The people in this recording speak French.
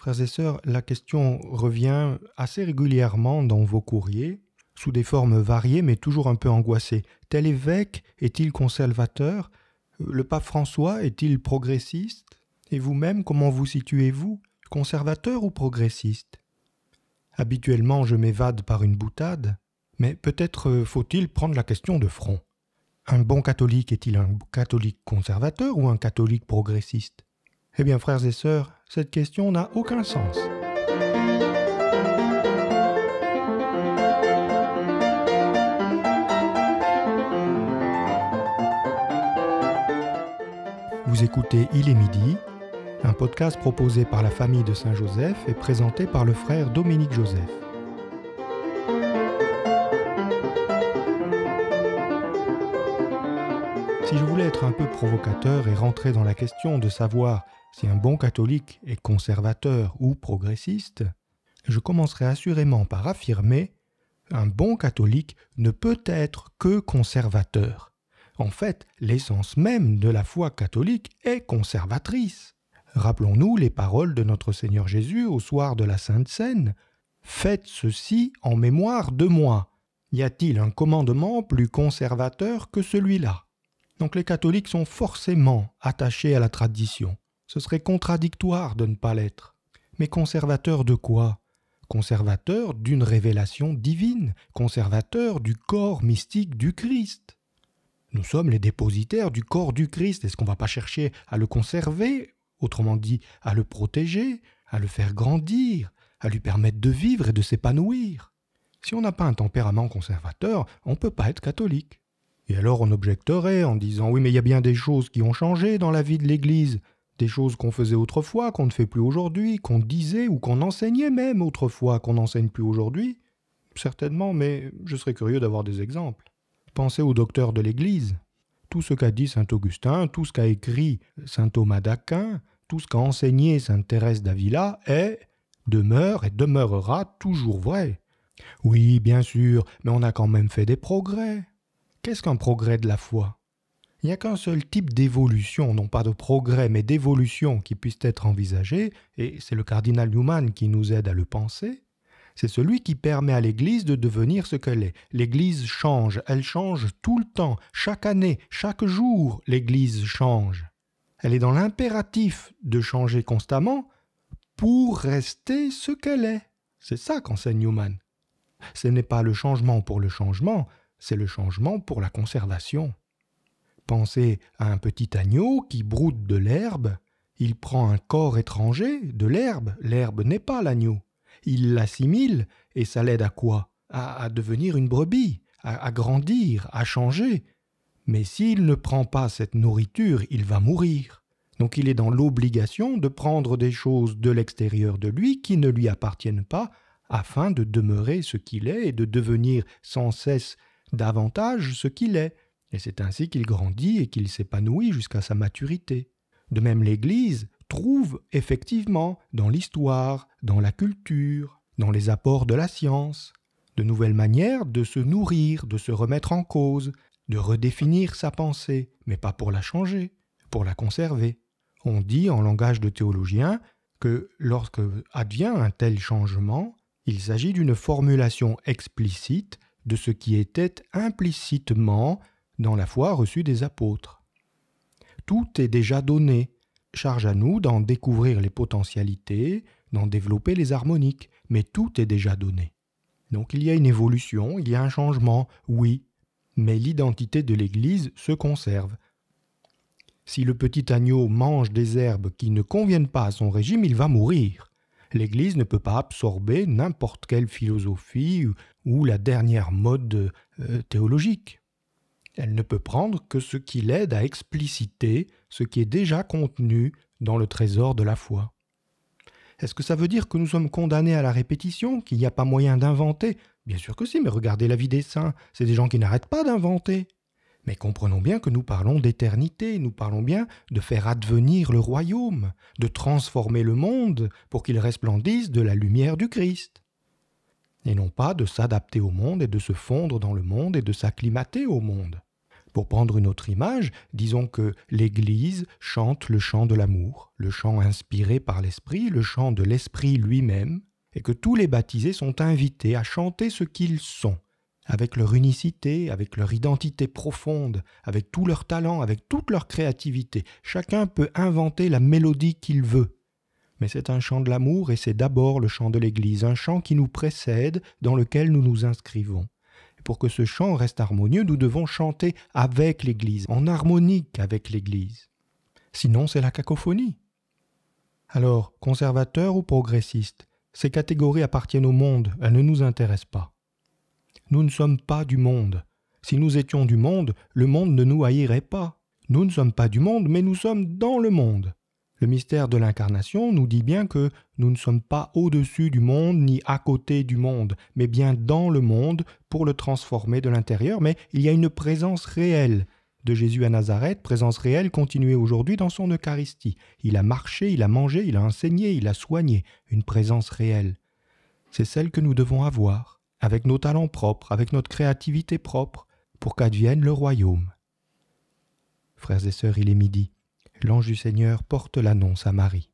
Frères et sœurs, la question revient assez régulièrement dans vos courriers, sous des formes variées mais toujours un peu angoissées. Tel évêque est-il conservateur? Le pape François est-il progressiste? Et vous-même, comment vous situez-vous? Conservateur ou progressiste? Habituellement, je m'évade par une boutade, mais peut-être faut-il prendre la question de front. Un bon catholique est-il un catholique conservateur ou un catholique progressiste? Eh bien, frères et sœurs, cette question n'a aucun sens. Vous écoutez Il est midi, un podcast proposé par la famille de Saint Joseph et présenté par le frère Dominique Joseph. Si je voulais être un peu provocateur et rentrer dans la question de savoir si un bon catholique est conservateur ou progressiste, je commencerai assurément par affirmer « un bon catholique ne peut être que conservateur ». En fait, l'essence même de la foi catholique est conservatrice. Rappelons-nous les paroles de notre Seigneur Jésus au soir de la Sainte Seine. « Faites ceci en mémoire de moi. Y a-t-il un commandement plus conservateur que celui-là » Donc les catholiques sont forcément attachés à la tradition. Ce serait contradictoire de ne pas l'être. Mais conservateurs de quoi? Conservateurs d'une révélation divine, conservateurs du corps mystique du Christ. Nous sommes les dépositaires du corps du Christ. Est-ce qu'on ne va pas chercher à le conserver, autrement dit, à le protéger, à le faire grandir, à lui permettre de vivre et de s'épanouir? Si on n'a pas un tempérament conservateur, on ne peut pas être catholique. Et alors on objecterait en disant « oui, mais il y a bien des choses qui ont changé dans la vie de l'Église, des choses qu'on faisait autrefois, qu'on ne fait plus aujourd'hui, qu'on disait ou qu'on enseignait même autrefois, qu'on n'enseigne plus aujourd'hui ». Certainement, mais je serais curieux d'avoir des exemples. Pensez aux docteurs de l'Église. Tout ce qu'a dit saint Augustin, tout ce qu'a écrit saint Thomas d'Aquin, tout ce qu'a enseigné sainte Thérèse d'Avila est, demeure et demeurera toujours vrai. Oui, bien sûr, mais on a quand même fait des progrès. Qu'est-ce qu'un progrès de la foi? Il n'y a qu'un seul type d'évolution, non pas de progrès, mais d'évolution qui puisse être envisagée, et c'est le cardinal Newman qui nous aide à le penser. C'est celui qui permet à l'Église de devenir ce qu'elle est. L'Église change, elle change tout le temps, chaque année, chaque jour, l'Église change. Elle est dans l'impératif de changer constamment pour rester ce qu'elle est. C'est ça qu'enseigne Newman. Ce n'est pas le changement pour le changement, c'est le changement pour la conservation. Pensez à un petit agneau qui broute de l'herbe, il prend un corps étranger de l'herbe, l'herbe n'est pas l'agneau. Il l'assimile et ça l'aide à quoi? À devenir une brebis, à grandir, à changer. Mais s'il ne prend pas cette nourriture, il va mourir. Donc il est dans l'obligation de prendre des choses de l'extérieur de lui qui ne lui appartiennent pas afin de demeurer ce qu'il est et de devenir sans cesse davantage ce qu'il est. Et c'est ainsi qu'il grandit et qu'il s'épanouit jusqu'à sa maturité. De même l'Église trouve effectivement dans l'histoire, dans la culture, dans les apports de la science, de nouvelles manières de se nourrir, de se remettre en cause, de redéfinir sa pensée, mais pas pour la changer, pour la conserver. On dit en langage de théologien que lorsque advient un tel changement, il s'agit d'une formulation explicite de ce qui était implicitement dans la foi reçue des apôtres. Tout est déjà donné. Charge à nous d'en découvrir les potentialités, d'en développer les harmoniques, mais tout est déjà donné. Donc il y a une évolution, il y a un changement, oui, mais l'identité de l'Église se conserve. Si le petit agneau mange des herbes qui ne conviennent pas à son régime, il va mourir. L'Église ne peut pas absorber n'importe quelle philosophie ou la dernière mode théologique. Elle ne peut prendre que ce qui l'aide à expliciter ce qui est déjà contenu dans le trésor de la foi. Est-ce que ça veut dire que nous sommes condamnés à la répétition, qu'il n'y a pas moyen d'inventer? Bien sûr que si, mais regardez la vie des saints, c'est des gens qui n'arrêtent pas d'inventer. Mais comprenons bien que nous parlons d'éternité, nous parlons bien de faire advenir le royaume, de transformer le monde pour qu'il resplendisse de la lumière du Christ. Et non pas de s'adapter au monde et de se fondre dans le monde et de s'acclimater au monde. Pour prendre une autre image, disons que l'Église chante le chant de l'amour, le chant inspiré par l'Esprit, le chant de l'Esprit lui-même, et que tous les baptisés sont invités à chanter ce qu'ils sont, avec leur unicité, avec leur identité profonde, avec tous leurs talents, avec toute leur créativité. Chacun peut inventer la mélodie qu'il veut. Mais c'est un chant de l'amour et c'est d'abord le chant de l'Église, un chant qui nous précède, dans lequel nous nous inscrivons. Pour que ce chant reste harmonieux, nous devons chanter avec l'Église, en harmonique avec l'Église. Sinon, c'est la cacophonie. Alors, conservateurs ou progressistes, ces catégories appartiennent au monde, elles ne nous intéressent pas. Nous ne sommes pas du monde. Si nous étions du monde, le monde ne nous haïrait pas. Nous ne sommes pas du monde, mais nous sommes dans le monde. Le mystère de l'incarnation nous dit bien que nous ne sommes pas au-dessus du monde ni à côté du monde, mais bien dans le monde pour le transformer de l'intérieur. Mais il y a une présence réelle de Jésus à Nazareth, présence réelle continuée aujourd'hui dans son Eucharistie. Il a marché, il a mangé, il a enseigné, il a soigné, une présence réelle. C'est celle que nous devons avoir, avec nos talents propres, avec notre créativité propre, pour qu'advienne le royaume. Frères et sœurs, il est midi. L'ange du Seigneur porte l'annonce à Marie.